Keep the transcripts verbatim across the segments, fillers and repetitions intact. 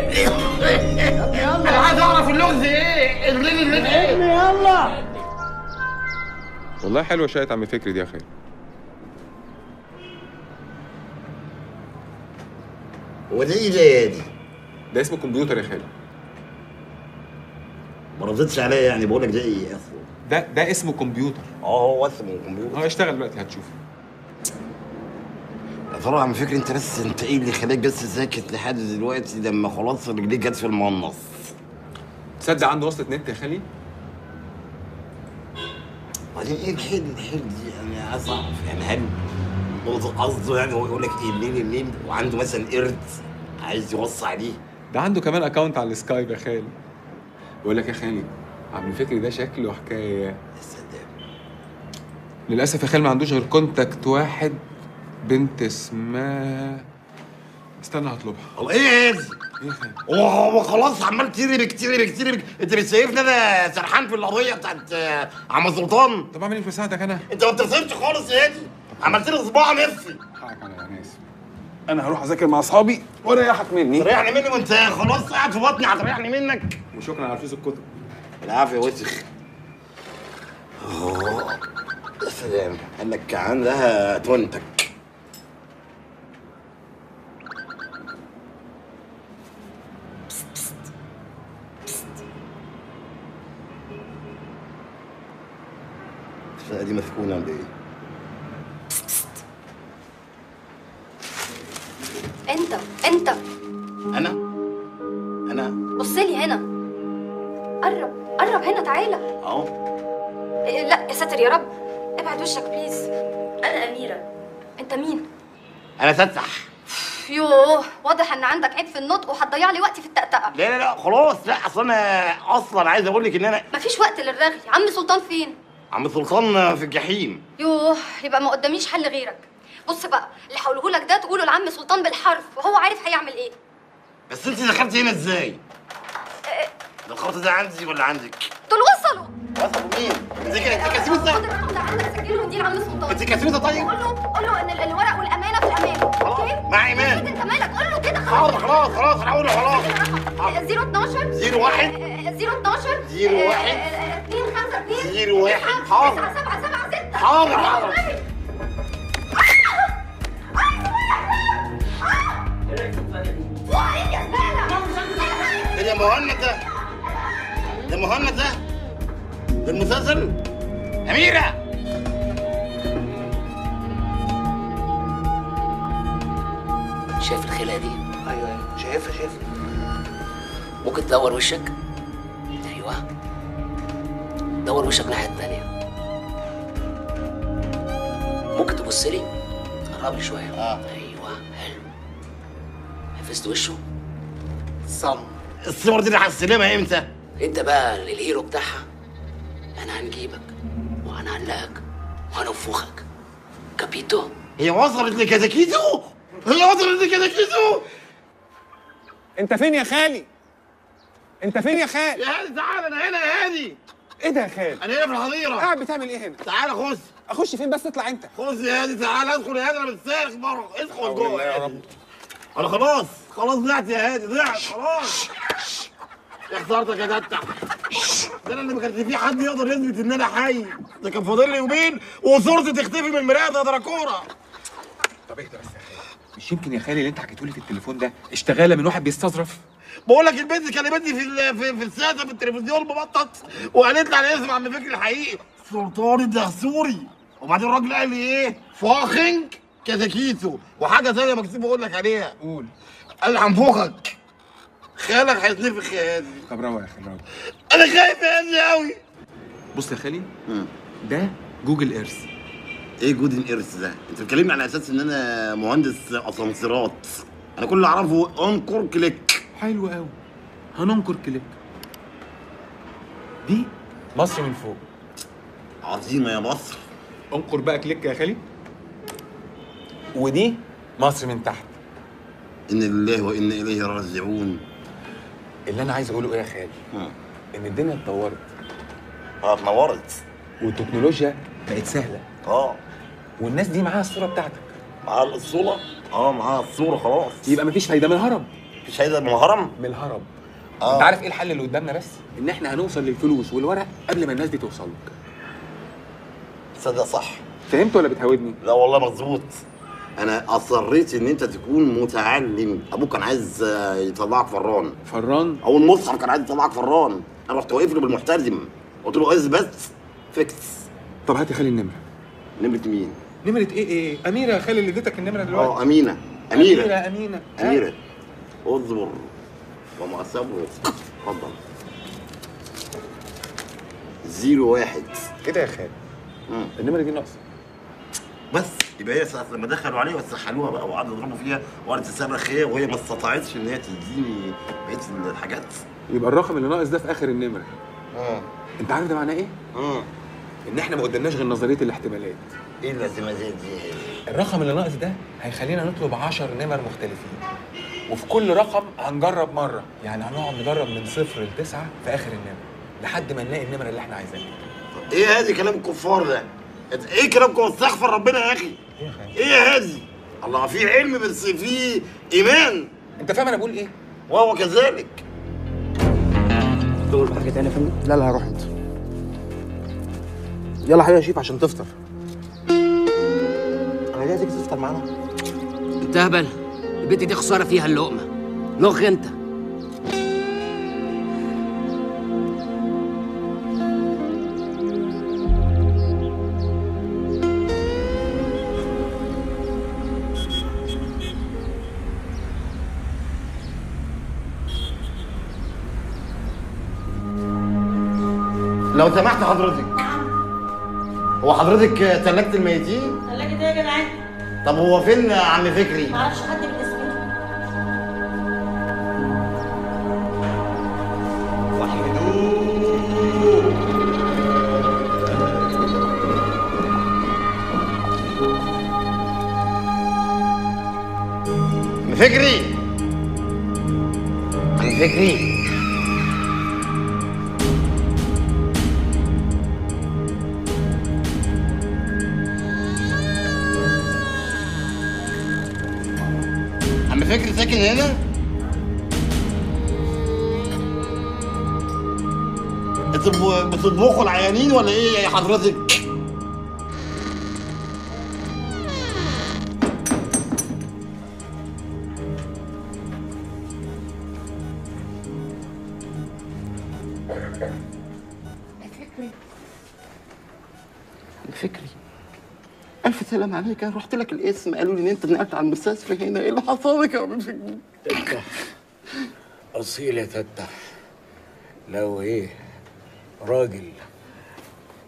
ايه؟ طب يلا انا عايز اعرف اللغز ايه؟ الليل الليل ايه؟ يلا والله حلوه شايت عم فكري دي يا خير. هو ده ايه ده يا دي؟ ده اسم الكمبيوتر يا خالد. ما ردتش عليا يعني بقول لك ده ايه يا اخو؟ ده ده اسمه كمبيوتر. اه هو اسمه كمبيوتر. اه اشتغل دلوقتي هتشوفه. يا ترى عم فكري انت بس انت ايه اللي خلاك بس ساكت لحد دلوقتي لما خلاص رجليك جت في المنص؟ تصدق عنده وصلة نت يا خالد؟ وبعدين ايه الحلم الحلم دي يعني عايز اعرف يعني هل قصده يعني هو يقول لك ايه الليل الليل وعنده مثلا قرد عايز يوصي عليه؟ ده عنده كمان اكونت على السكايب يا خالد. بقول لك يا خالد عم فكري ده شكله حكايه. يا سلام. للاسف يا خالد ما عندوش غير كونتاكت واحد بنت اسمها استنى هطلبها. الله ايه يا ابني؟ ايه يا خالد؟ هو خلاص عمال تيري كتير كتير انت مش شايفني انا سرحان في القضيه بتاعت عم سلطان؟ طب اعمل ايه في مساعدك انا؟ انت ما بتفهمش خالص يا هادي. عملت لي صباع نفسي. حقك عليا انا اسف. انا هروح اذاكر مع اصحابي وريحك مني. تريحني مني وانت خلاص قاعد في بطني هتريحني منك. وشكرا على فلوس الكتب. العافيه وسخ. اه يا سلام قال لك عندها تونتك. بست بست بست. الشقه دي مسكونه ولا ايه؟ انت انت انا انا بصلي هنا قرب قرب هنا تعالى اهو لا يا ساتر يا رب ابعد وشك بليز انا اميره انت مين انا تتح يوه واضح ان عندك عيب في النطق وهتضيع لي وقتي في التأتأة لا لا لا خلاص لا اصل انا اصلا عايز اقول لك ان انا مفيش وقت للرغي عم سلطان فين عم سلطان في الجحيم يوه يبقى ما قداميش حل غيرك بص بقى اللي هقولهولك ده تقوله لعم سلطان بالحرف وهو عارف هيعمل ايه بس انت دخلتي هنا ازاي؟ ايه ده الخط ده عندي ولا عندك؟ دول وصلوا وصلوا مين؟ انت كاسيوسه خد الرقم ده عندك سجله وديه لعم سلطان انت كاسيوسه طيب؟ قول له قول له ان الورق والامانه في الامانه اوكي؟ مع ايمان انت مالك قول له كده خلاص خلاص خلاص هقول له خلاص صفر اتناشر صفر واحد صفر اتناشر صفر واحد اتنين خمسة اتنين صفر واحد حاضر تسعة سبعة سبعة ستة حاضر حاضر ده مهند ده ده مهند ده ده المسلسل أميرة شايف الخلقة دي؟ أيوه أيوه شايفها شايفها ممكن تدور وشك؟ أيوه دور وشك الناحية التانية ممكن تبص لي؟ قرب لي شوية آه أيوه حلو حفظت وشه؟ صم الصور دي اللي هستلمها امتى؟ انت بقى الهيرو بتاعها انا هنجيبك وانا هنلاقيك وهنفخك كابيتو هي وصلت لكازاكيتو؟ هي وصلت لكازاكيتو؟ انت فين يا خالي؟ انت فين يا خالي؟ يا هادي تعال انا هنا يا هادي ايه ده يا خالي؟ انا هنا في الحظيره قاعد بتعمل ايه هنا؟ تعال خش اخش فين بس اطلع انت خش يا هادي تعال ادخل يا هادي انا متسارخ بره ادخل جوه يا هادي انا خلاص خلاص ضعت يا هادي ضعت خلاص يا خسارتك يا تتح ده انا اللي ما كانش فيه حد يقدر يثبت ان انا حي ده كان فاضل لي يومين وصورتي تختفي من مرايه دراكوره طب اهدى بس يا خالي مش يمكن يا خالي اللي انت حكيته لي في التليفون ده اشتغاله من واحد بيستظرف بقول لك البنت كلمتني في في, في الساده في التلفزيون مبطط وقالت لي على اسم عم فكري الحقيقي سلطان ده سوري وبعدين الراجل قال لي ايه فاخنج كازاكيتو وحاجه ثانيه مكتوب بقول لك عليها قول قال لي هنفخك خالك هيتنفخ يا هادي طب روق يا خالي روق انا خايف يا هادي قوي بص يا خالي ده جوجل ايرث ايه جوجل ايرث ده؟ انت بتكلمني على اساس ان انا مهندس اسانسيرات انا كل اللي اعرفه انكر كليك حلو قوي هننكر كليك دي مصر من فوق عظيمه يا مصر انكر بقى كليك يا خالي ودي مصر من تحت إن لله وإن إليه راجعون اللي أنا عايز أقوله إيه يا خالي؟ إن الدنيا اتطورت أه اتنورت والتكنولوجيا بقت سهلة أه والناس دي معاها الصورة بتاعتك معاها الصورة؟ أه معاها الصورة خلاص يبقى مفيش فايدة من الهرب سيدة من الهرم؟ من الهرم. اه انت عارف ايه الحل اللي قدامنا بس؟ ان احنا هنوصل للفلوس والورق قبل ما الناس دي توصل لك. تصدق صح. فهمت ولا بتهاودني؟ لا والله مظبوط. انا اصريت ان انت تكون متعلم. ابوك كان عايز يطلعك فران. فران؟ اول مصحف كان عايز يطلعك فران. انا رحت واقف له بالمحترم قلت له عايز بس فيكس. طب هاتي خلي النمره. نمره مين؟ نمره ايه ايه؟ اميره خلي اللي اديتك النمره دلوقتي. اه امينه. اميره اميره امينه اميره. اصبر وما اصبر. اتفضل. زيرو واحد. ايه ده يا خالد؟ النمره دي ناقصه. بس يبقى هي ساعة لما دخلوا عليه وسحلوها بقى وقعدوا يضربوا فيها وقعدت تصرخ هي وهي ما استطاعتش ان هي تديني بقيه الحاجات. يبقى الرقم اللي ناقص ده في اخر النمره. اه انت عارف ده معناه ايه؟ اه ان احنا ما قدامناش غير نظريه الاحتمالات. ايه الاحتمالات دي؟ الرقم اللي ناقص ده هيخلينا نطلب عشر نمر مختلفين، وفي كل رقم هنجرب مره، يعني هنقعد نجرب من صفر لتسعه في اخر النمره لحد ما نلاقي النمره اللي احنا عايزينها. ايه هادي كلام الكفار ده؟ ايه كلامكم؟ استغفر ربنا يا اخي. ايه يا هادي؟ الله، في علم بس في ايمان. انت فاهم انا بقول ايه؟ وهو كذلك. تقول حاجه تانية يا فندم؟ لا لا، هروح انت. يلا حبيبي يا شيف عشان تفطر. انا جاي تيجي تفطر معانا؟ انت اهبل، البنت دي خساره فيها اللقمه. لغ انت. لو سمحت حضرتك، هو حضرتك ثلاجة الميتين؟ ثلاجة ايه يا جدعان؟ طب هو فين عم فكري؟ معرفش حد بالاسم ده. عم فكري، عم فكري فكري ساكن هنا؟ انتوا بتطبخوا العيانين ولا ايه يا حضرتك؟ فكري فكري ألف سلام عليك، أنا رحت لك الاسم قالوا لي إن أنت نقلت على المستشفى هنا، إيه اللي حصل لك يا عم الفكري؟ تتح أصيل يا تتح، لو إيه؟ راجل،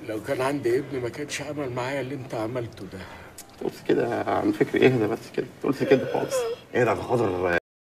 لو كان عندي ابن ما كانش عمل معايا اللي أنت عملته ده. ما تقولش كده يا عم فكري، إهدى بس كده، ما تقولش كده خالص، إهدى على خاطر